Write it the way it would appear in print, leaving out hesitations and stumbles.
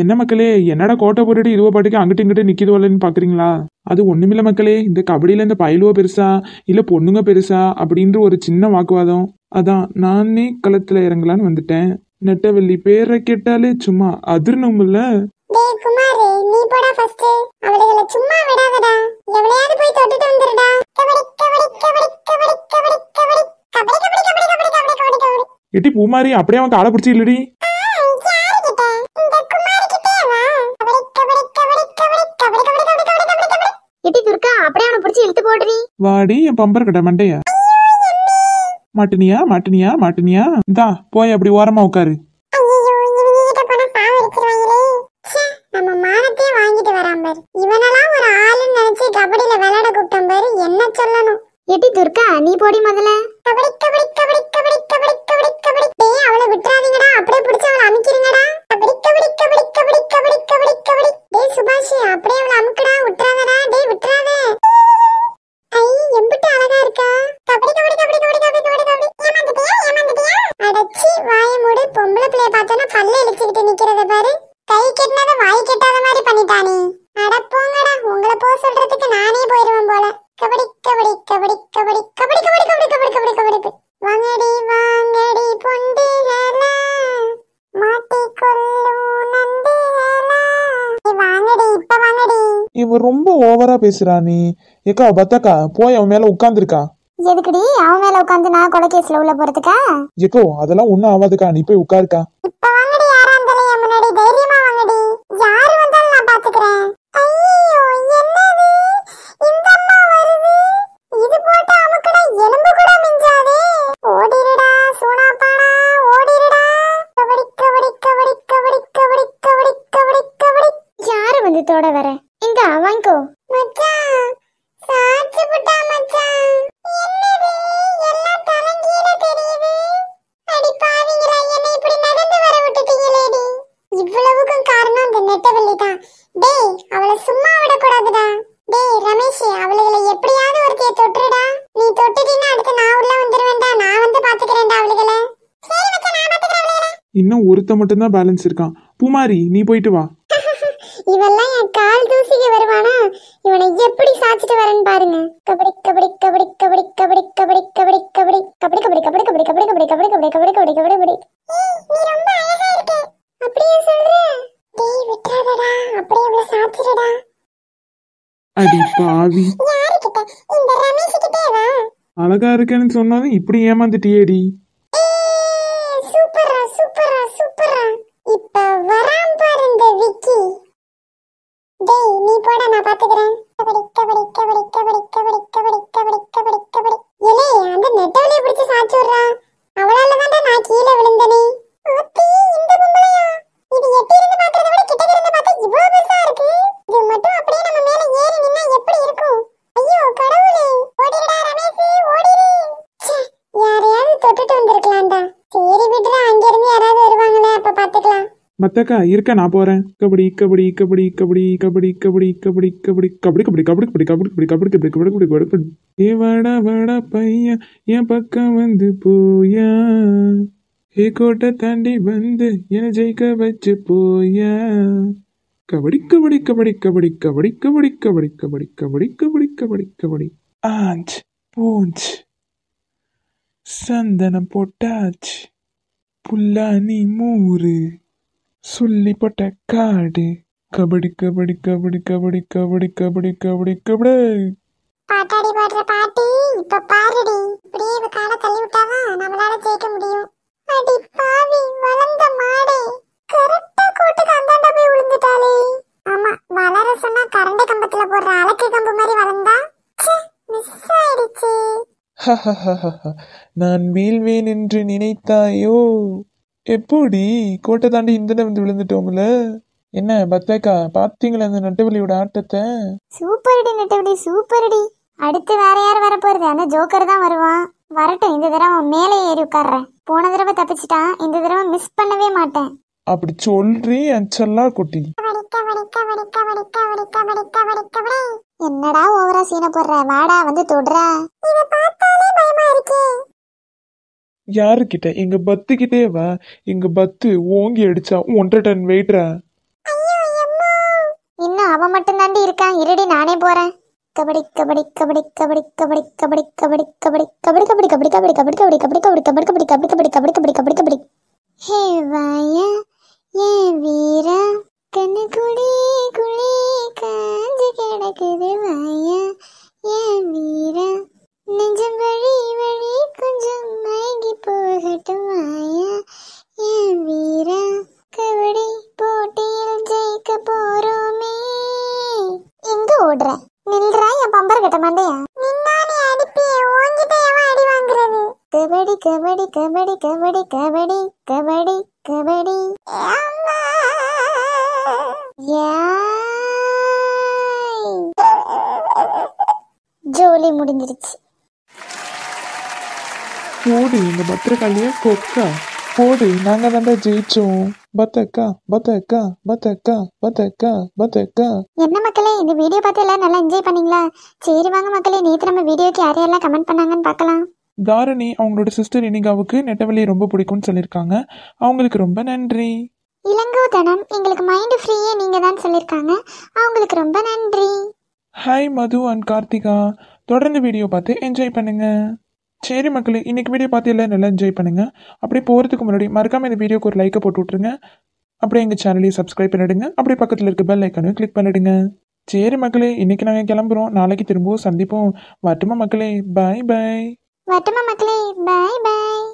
என்ன மக்களே, என்னடா கோட்டை போட்டுட்டு இதுவோ பாட்டுக்கு அங்கிட்ட இங்கிட்ட நிற்கிதுவலன்னு பார்க்குறீங்களா? அது ஒன்றுமில்ல மக்களே, இந்த கபடியில் இந்த பயலுவோ பெருசா இல்லை பொண்ணுங்க பெருசா அப்படின்ற ஒரு சின்ன வாக்குவாதம். அதான் நானே களத்தில் இறங்கலான்னு வந்துட்டேன். நெட்டவெள்ளி பேரை கேட்டாலே சும்மா அதிர்ணும்ல. எட்டி பூமாரி, அப்படியே அவன் காலை பிடிச்சி இல்லடி. வாடி என் பம்பர் கடை மண்டையா, மாட்டினியா மாட்டினியா மாட்டினியா, இந்தா போய் அப்படி ஓரமா உட்காரு. எட்டி துர்கா, நீ போடி முதல்ல. ரொம்ப ஓவரா பேசுறானே ஏக்கா, பத்தக்கா போய் அவன் மேல உட்கார்ந்துருக்கா. எதுக்குடி அவன் மேல உட்கார்ந்து நான் கொலை கேஸ்ல உள்ள போறதுக்கா? ஏக்கோ அதெல்லாம் ஒண்ணு ஆவாதுக்கா, நீ போய் உட்காருக்கா. இப்ப வாங்கடி, யாரா இருந்தாலும் என் முன்னாடி தைரியமா வாங்கடி, யாரு வந்தாலும் நான் பாத்துக்கறேன். ஐயோ என்னது இந்த அம்மா வருது, இது போட்டு அமுக்குனா எலும்பு கூட மிஞ்சாதே. ஓடிடுடா சூனா பானா ஓடிடுடா. கபடி கபடி கபடி கபடி கபடி கபடி கபடி கபடி. யாரு வந்து தோட வர இங்க வாங்கோ மச்சான், சாச்சி புட்டா மச்சான். என்னது எல்லாம் தலங்கீர தெரியுது. அடி பாவிங்களா, என்ன இப்படி நடந்து வர விட்டுட்டீங்களேடி. இவ்வளவுக்கும் காரணம் அந்த நெட்டவெளி தான். டேய் அவளை சும்மா விட கூடாதுடா. டேய் ரமேஷ், அவளுகளை எப்படியாவது ஒருத்தைய தொட்டுடா. நீ தொட்டுட்டீன்னா அடுத்து நான் உள்ள வந்துருவேன்டா, நான் வந்து பாத்துக்கிறேன்டா அவளுகளை. சரி மச்சான், நான் பாத்துக்கிறேன் அவளுகளை. இன்னும் ஒருத்த மட்டும் தான் பேலன்ஸ் இருக்கான். பூமாரி நீ போயிட்டு வா. இவெல்லாம் என் கால் தூசிக்கு வருவானா, இவனை எப்படி சாச்சிட்டு வரேன்னு பாருங்க. கபடி கபடி கபடி கபடி கபடி கபடி கபடி கபடி கபடி கபடி கபடி கபடி கபடி கபடி கபடி கபடி கபடி கபடி கபடி கபடி. ஏய் நீ ரொம்ப அழகா இருக்கே, அப்படியே சொல்ற. டேய் விட்டாதடா, அப்படியே அவளை சாச்சிரடா. அடி பாவி, யாரு கிட்ட? இந்த ரமேஷ் கிட்டே வா. அழகா இருக்கேன்னு சொன்னாலும் இப்படி ஏமாந்துட்டியேடி. ஏய் சூப்பரா சூப்பரா சூப்பரா, இப்ப வரான் பாரு இந்த விக்கி. டேய் நீ போடா, நான் பாத்துக்கறேன். கபடி கபடி கபடி கபடி கபடி கபடி கபடி கபடி கபடி. ஏலே அந்த நெட்டவெளிய பிடிச்சு சாச்சி விடுறா, அவளால தான்டா நான் கீழ விழுந்தனே. ஓட்டி இந்த பொம்பளையா, இது எட்டி இருந்து பாக்குறத விட கிட்ட இருந்து பார்த்தா இவ்வளவு பெருசா இருக்கு. இது மட்டும் அப்படியே நம்ம மேல ஏறி நின்னா எப்படி இருக்கும்? ஐயோ கடவுளே, ஓடிடா ரமேஷ் ஓடிடு. யாரையாவது தொட்டுட்டு வந்திருக்கலாம்டா. சரி விடுறா, அங்க இருந்து யாராவது வருவாங்களே, அப்ப பாத்துக்கலாம். மத்தக்கா இருக்க, நான் போறேன். கபடி கபடி கபடி கபடி கபடி கபடி கபடி கபடி கபடி கபடி கபடி கபடி கபடி கபடி கபடி கபடி கபடி. ஏ வாடா வாடா பையா, என் பக்கம் வந்து போயா, ஏ கோட்டை தாண்டி வந்து என ஜெயிக்க வச்சு போயா. கபடி கபடி கபடி கபடி கபடி கபடி கபடி கபடி கபடி கபடி கபடி கபடி. ஆஞ்ச் பூஞ்ச் சந்தனம் போட்டாச்சு, புல்லானி மூறு சொல்லி போட்ட காடு. கபடி கபடி கபடி கபடி கபடி கபடி கபடி கபடி. பாட்டாடி பாடுற பாட்டி இப்ப பாருடி. இப்படியே இவ காலை தள்ளி விட்டாவா நம்மளால ஜெயிக்க முடியும். அடி பாவி வளர்ந்த மாடே, கரெக்டா கோட்டுக்கு அந்தாண்ட போய் விழுந்துட்டாளே. ஆமா வளர சொன்னா கரண்ட கம்பத்துல போடுற அலக்கு கம்பு மாதிரி வளர்ந்தா. மிஸ் ஆயிடுச்சு. நான் வீழ்வேன் என்று நினைத்தாயோ? எப்படி கோட்டை தாண்டி இந்த வந்து விழுந்துட்டோம்ல. என்ன பத்தாக்கா பாத்தீங்களா அந்த நெட்டவெளியோட ஆட்டத்தை? சூப்பர்டி நெட்டவெளி சூப்பர்டி. அடுத்து வேற யார் வர போறது? அந்த ஜோக்கர் தான் வருவான். வரட்டும், இந்த தடவை மேலே ஏறி உட்கார்றேன். போன தடவை தப்பிச்சுட்டான், இந்த தடவை மிஸ் பண்ணவே மாட்டேன். அப்படி சொல்றேன் அஞ்சல்லா குட்டி. என்னடா ஓவரா சீனை போடுற, வாடா வந்து தொடுறா. இத பார்த்தாலே பயமா இருக்கே. யாருக்கிட்ட? எங்க பத்து கிட்டே வா. எங்க பத்து ஓங்கி அடிச்சா 1 டன் வெயிட்ரா. இன்னும் அவன் மட்டும் தாண்டி இருக்கான். இருடி நானே போறேன். கபடி கபடி கபடி கபடி கபடி கபடி கபடி கபடி கபடி கபடி கபடி கபடி கபடி கபடி கபடி கபடி கபடி கபடி கபடி கபடி கபடி கபடி கபடி கபடி. ஹே வாயா ஏ வீரா கண்ணு குடி குளி காஞ்சு கிடக்குது வாயா ஏ வீரா நெஞ்சம் வழி வழி கொஞ்சம் மயங்கி போகட்டும் வாயா ஏ வீரா கபடி போட்டியில் ஜெயிக்க போறோமே. எங்க ஓடுற நில்றா என் பம்பர் கட்ட மாட்டேயா நின்னானே அடிப்பே ஓங்கிட்டேவா அடி வாங்குறது. கபடி கபடி கபடி கபடி கபடி கபடி கபடி ஜோலி முடிஞ்சிருச்சு. போடு எங்க பத்திரகாளிய கொக்கா போடு நாங்க தாண்டா ஜெயிச்சோம். பத்தக்கா பத்தக்கா பத்தக்கா பத்தக்கா பத்தக்கா. என்ன மக்களே இந்த வீடியோ பார்த்து எல்லாம் நல்லா என்ஜாய் பண்ணீங்களா? சரி வாங்க மக்களே நேற்று நம்ம வீடியோக்கு யாரையெல்லாம் கமெண்ட் பண்ணாங்கன்னு பார்க்கலாம். தாரணி அவங்களோட சிஸ்டர் இனிகாவுக்கு நெட்டவலி ரொம்ப பிடிக்கும்னு சொல்லியிருக்காங்க. அவங்களுக்கு ரொம்ப நன்றி. இளங்கோதனம் எங்களுக்கு மைண்ட் ஃப்ரீயே நீங்க தான் சொல்லியிருக்காங்க. அவங்களுக்கு ரொம்ப நன்றி. ஹாய் மது அண்ட் கார்த்திகா தொடர்ந்து வீடியோ பார்த்து என்ஜாய் பண்ணுங்க. சரி மக்களே இன்றைக்கி வீடியோ பார்த்து எல்லாம் நல்லா என்ஜாய் பண்ணுங்கள். அப்படியே போகிறதுக்கு முன்னாடி மறக்காமல் இந்த வீடியோக்கு ஒரு லைக்கை போட்டு விட்ருங்க. அப்படியே எங்கள் சேனலையும் சப்ஸ்கிரைப் பண்ணிவிடுங்க. அப்படியே பக்கத்தில் இருக்க பெல் ஐக்கானையும் கிளிக் பண்ணிவிடுங்க. சரி மக்களே இன்றைக்கி நாங்கள் கிளம்புறோம். நாளைக்கு திரும்பவும் சந்திப்போம். வட்டுமா மக்களே பாய் பாய். வட்டுமா மக்களே பாய் பாய்.